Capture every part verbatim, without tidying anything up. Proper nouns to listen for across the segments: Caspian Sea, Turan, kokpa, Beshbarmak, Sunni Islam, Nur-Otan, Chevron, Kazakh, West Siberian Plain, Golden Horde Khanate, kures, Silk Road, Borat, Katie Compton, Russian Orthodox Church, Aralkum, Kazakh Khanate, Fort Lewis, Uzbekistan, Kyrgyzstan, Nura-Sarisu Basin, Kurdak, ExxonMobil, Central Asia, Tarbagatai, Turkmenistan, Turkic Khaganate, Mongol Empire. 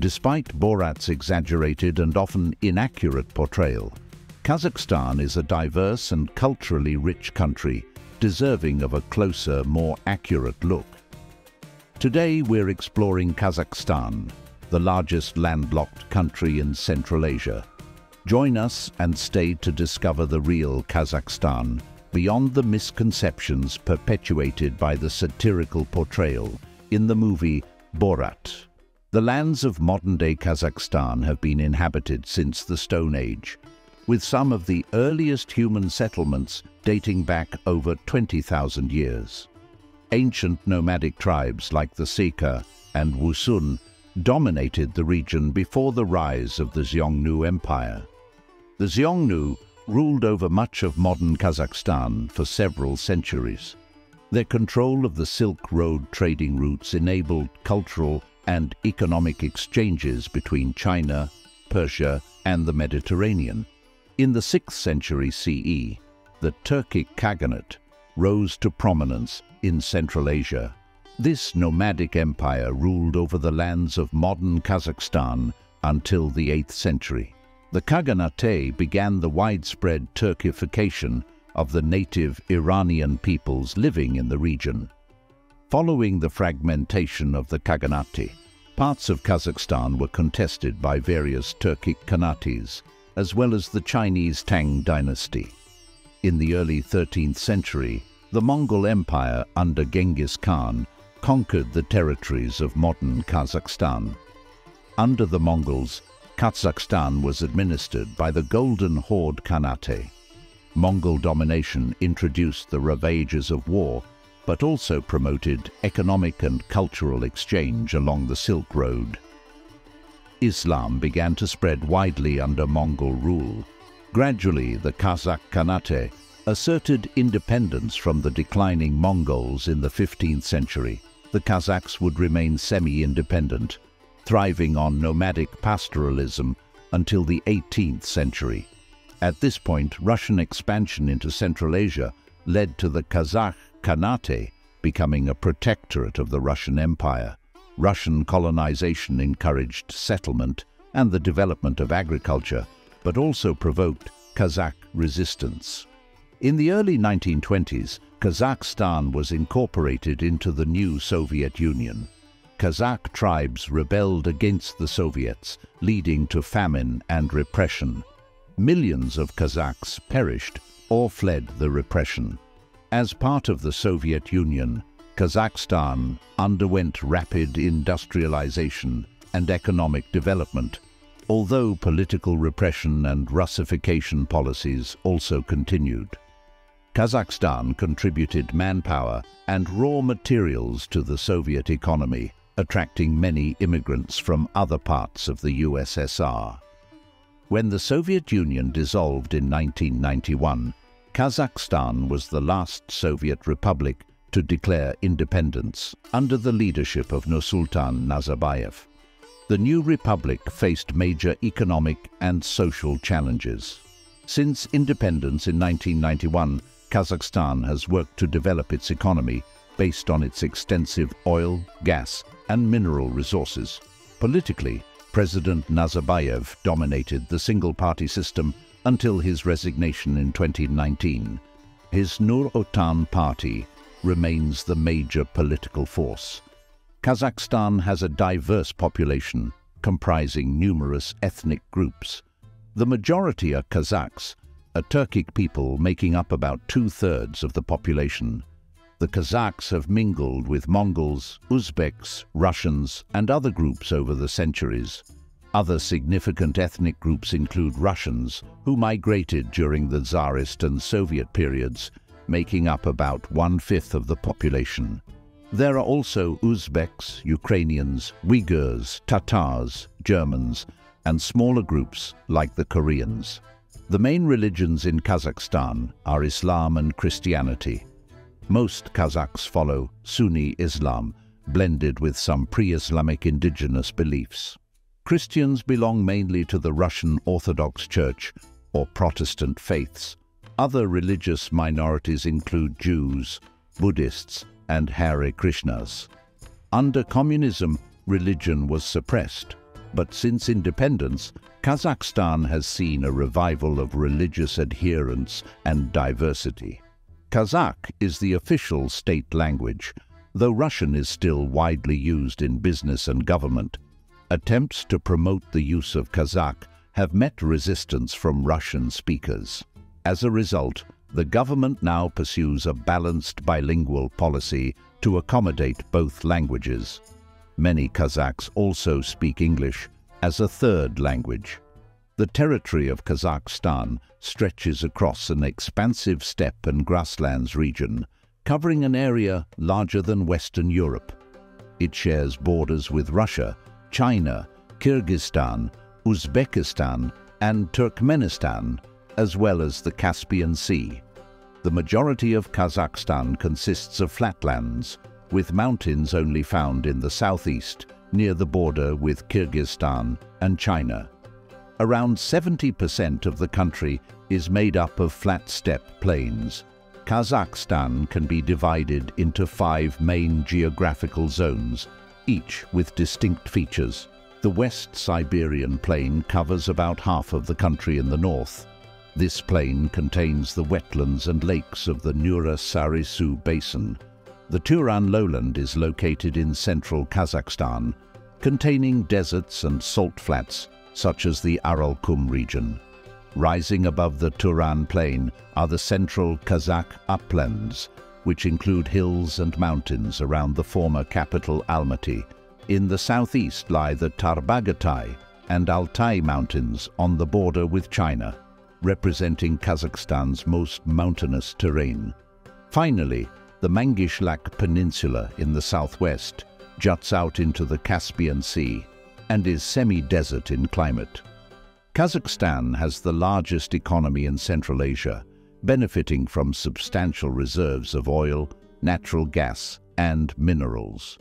Despite Borat's exaggerated and often inaccurate portrayal, Kazakhstan is a diverse and culturally rich country, deserving of a closer, more accurate look. Today we're exploring Kazakhstan, the largest landlocked country in Central Asia. Join us and stay to discover the real Kazakhstan, beyond the misconceptions perpetuated by the satirical portrayal in the movie Borat. The lands of modern-day Kazakhstan have been inhabited since the Stone Age, with some of the earliest human settlements dating back over twenty thousand years. Ancient nomadic tribes like the Saka and Wusun dominated the region before the rise of the Xiongnu Empire. The Xiongnu ruled over much of modern Kazakhstan for several centuries. Their control of the Silk Road trading routes enabled cultural and economic exchanges between China, Persia, and the Mediterranean. In the sixth century C E, the Turkic Khaganate rose to prominence in Central Asia. This nomadic empire ruled over the lands of modern Kazakhstan until the eighth century. The Khaganate began the widespread Turkification of the native Iranian peoples living in the region. Following the fragmentation of the Khaganate, parts of Kazakhstan were contested by various Turkic Khanates, as well as the Chinese Tang dynasty. In the early thirteenth century, the Mongol Empire under Genghis Khan conquered the territories of modern Kazakhstan. Under the Mongols, Kazakhstan was administered by the Golden Horde Khanate. Mongol domination introduced the ravages of war, but also promoted economic and cultural exchange along the Silk Road. Islam began to spread widely under Mongol rule. Gradually, the Kazakh Khanate asserted independence from the declining Mongols in the fifteenth century. The Kazakhs would remain semi-independent, thriving on nomadic pastoralism until the eighteenth century. At this point, Russian expansion into Central Asia led to the Kazakh Khanate becoming a protectorate of the Russian Empire. Russian colonization encouraged settlement and the development of agriculture, but also provoked Kazakh resistance. In the early nineteen twenties, Kazakhstan was incorporated into the new Soviet Union. Kazakh tribes rebelled against the Soviets, leading to famine and repression. Millions of Kazakhs perished or fled the repression. As part of the Soviet Union, Kazakhstan underwent rapid industrialization and economic development, although political repression and Russification policies also continued. Kazakhstan contributed manpower and raw materials to the Soviet economy, attracting many immigrants from other parts of the U S S R. When the Soviet Union dissolved in nineteen ninety-one, Kazakhstan was the last Soviet republic to declare independence under the leadership of Nursultan Nazarbayev. The new republic faced major economic and social challenges. Since independence in nineteen ninety-one, Kazakhstan has worked to develop its economy based on its extensive oil, gas, and mineral resources. Politically, President Nazarbayev dominated the single-party system until his resignation in twenty nineteen. His Nur-Otan party remains the major political force. Kazakhstan has a diverse population comprising numerous ethnic groups. The majority are Kazakhs, a Turkic people making up about two-thirds of the population. The Kazakhs have mingled with Mongols, Uzbeks, Russians, and other groups over the centuries. Other significant ethnic groups include Russians, who migrated during the Tsarist and Soviet periods, making up about one-fifth of the population. There are also Uzbeks, Ukrainians, Uyghurs, Tatars, Germans, and smaller groups like the Koreans. The main religions in Kazakhstan are Islam and Christianity. Most Kazakhs follow Sunni Islam, blended with some pre-Islamic indigenous beliefs. Christians belong mainly to the Russian Orthodox Church, or Protestant faiths. Other religious minorities include Jews, Buddhists, and Hare Krishnas. Under communism, religion was suppressed. but since independence, Kazakhstan has seen a revival of religious adherence and diversity. Kazakh is the official state language, though Russian is still widely used in business and government. Attempts to promote the use of Kazakh have met resistance from Russian speakers. As a result, the government now pursues a balanced bilingual policy to accommodate both languages. Many Kazakhs also speak English as a third language. The territory of Kazakhstan stretches across an expansive steppe and grasslands region, covering an area larger than Western Europe. It shares borders with Russia, China, Kyrgyzstan, Uzbekistan, and Turkmenistan, as well as the Caspian Sea. The majority of Kazakhstan consists of flatlands, with mountains only found in the southeast, near the border with Kyrgyzstan and China. Around seventy percent of the country is made up of flat steppe plains. Kazakhstan can be divided into five main geographical zones, each with distinct features. The West Siberian Plain covers about half of the country in the north. This plain contains the wetlands and lakes of the Nura-Sarisu Basin. The Turan lowland is located in central Kazakhstan, containing deserts and salt flats, such as the Aralkum region. Rising above the Turan plain are the central Kazakh uplands, which include hills and mountains around the former capital Almaty. In the southeast lie the Tarbagatai and Altai mountains on the border with China, representing Kazakhstan's most mountainous terrain. Finally, the Mangishlak Peninsula in the southwest juts out into the Caspian Sea and is semi-desert in climate. Kazakhstan has the largest economy in Central Asia, benefiting from substantial reserves of oil, natural gas, and minerals.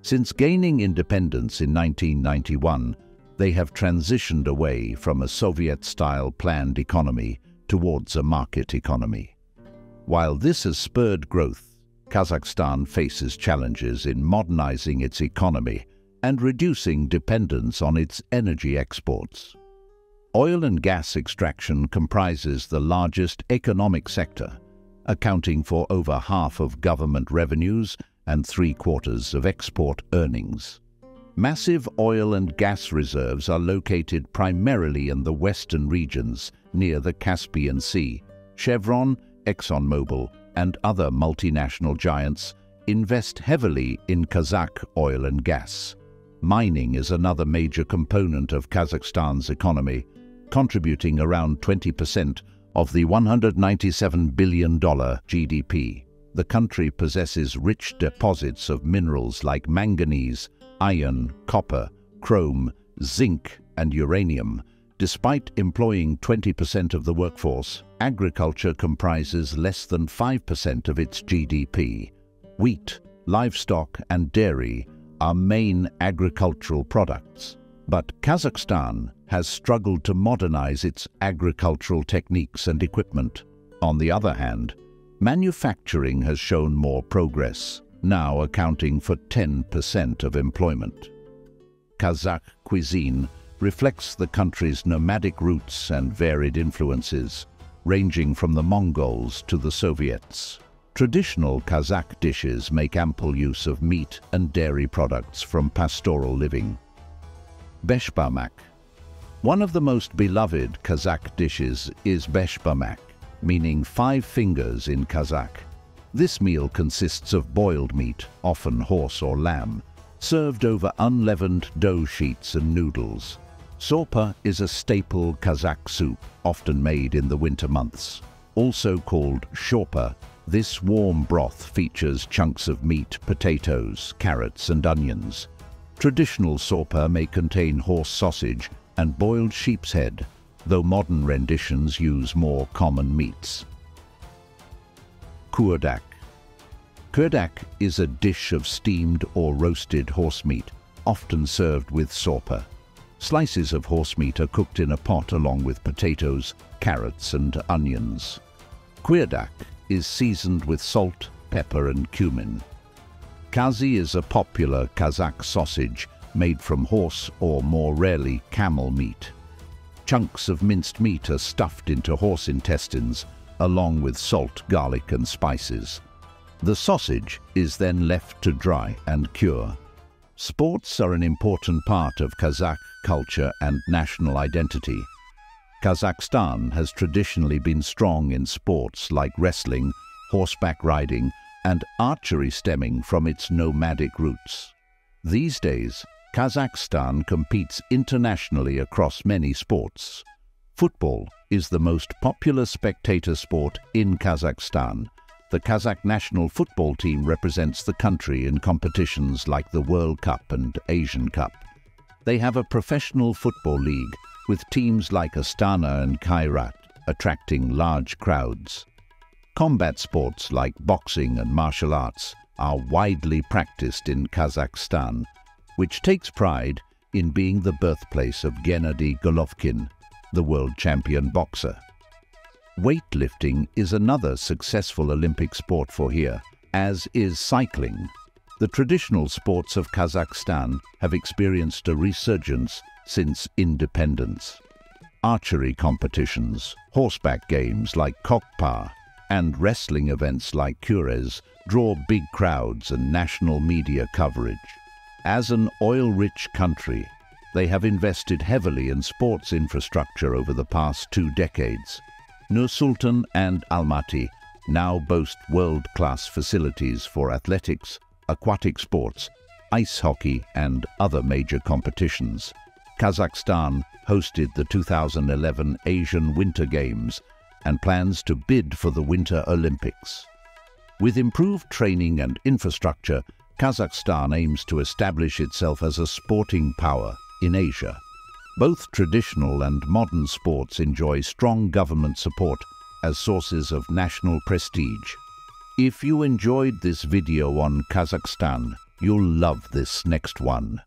Since gaining independence in nineteen ninety-one, they have transitioned away from a Soviet-style planned economy towards a market economy. While this has spurred growth, Kazakhstan faces challenges in modernizing its economy and reducing dependence on its energy exports. Oil and gas extraction comprises the largest economic sector, accounting for over half of government revenues and three-quarters of export earnings. Massive oil and gas reserves are located primarily in the western regions near the Caspian Sea. Chevron, ExxonMobil, and other multinational giants invest heavily in Kazakh oil and gas. Mining is another major component of Kazakhstan's economy, contributing around twenty percent of the one hundred ninety-seven billion dollar G D P. The country possesses rich deposits of minerals like manganese, iron, copper, chrome, zinc, and uranium. Despite employing twenty percent of the workforce, agriculture comprises less than five percent of its G D P. Wheat, livestock, and dairy are main agricultural products. But Kazakhstan has struggled to modernize its agricultural techniques and equipment. On the other hand, manufacturing has shown more progress, now accounting for ten percent of employment. Kazakh cuisine reflects the country's nomadic roots and varied influences, ranging from the Mongols to the Soviets. Traditional Kazakh dishes make ample use of meat and dairy products from pastoral living. Beshbarmak. One of the most beloved Kazakh dishes is beshbarmak, meaning five fingers in Kazakh. This meal consists of boiled meat, often horse or lamb, served over unleavened dough sheets and noodles. Sorpa is a staple Kazakh soup, often made in the winter months. Also called shorpa, this warm broth features chunks of meat, potatoes, carrots, and onions. Traditional sorpa may contain horse sausage and boiled sheep's head, though modern renditions use more common meats. Kurdak. Kurdak is a dish of steamed or roasted horse meat, often served with sorpa. Slices of horse meat are cooked in a pot along with potatoes, carrots, and onions. Kurdak is seasoned with salt, pepper, and cumin. Kazi is a popular Kazakh sausage made from horse or, more rarely, camel meat. Chunks of minced meat are stuffed into horse intestines, along with salt, garlic and spices. The sausage is then left to dry and cure. Sports are an important part of Kazakh culture and national identity. Kazakhstan has traditionally been strong in sports like wrestling, horseback riding, and archery stemming from its nomadic roots. These days, Kazakhstan competes internationally across many sports. Football is the most popular spectator sport in Kazakhstan. The Kazakh national football team represents the country in competitions like the World Cup and Asian Cup. They have a professional football league with teams like Astana and Kairat, attracting large crowds. Combat sports like boxing and martial arts are widely practiced in Kazakhstan, which takes pride in being the birthplace of Gennady Golovkin, the world champion boxer. Weightlifting is another successful Olympic sport for here, as is cycling. The traditional sports of Kazakhstan have experienced a resurgence since independence. Archery competitions, horseback games like kokpa, and wrestling events like kures draw big crowds and national media coverage. As an oil-rich country, they have invested heavily in sports infrastructure over the past two decades. Nursultan and Almaty now boast world-class facilities for athletics, aquatic sports, ice hockey and other major competitions. Kazakhstan hosted the two thousand eleven Asian Winter Games and plans to bid for the Winter Olympics. With improved training and infrastructure, Kazakhstan aims to establish itself as a sporting power in Asia. Both traditional and modern sports enjoy strong government support as sources of national prestige. If you enjoyed this video on Kazakhstan, you'll love this next one.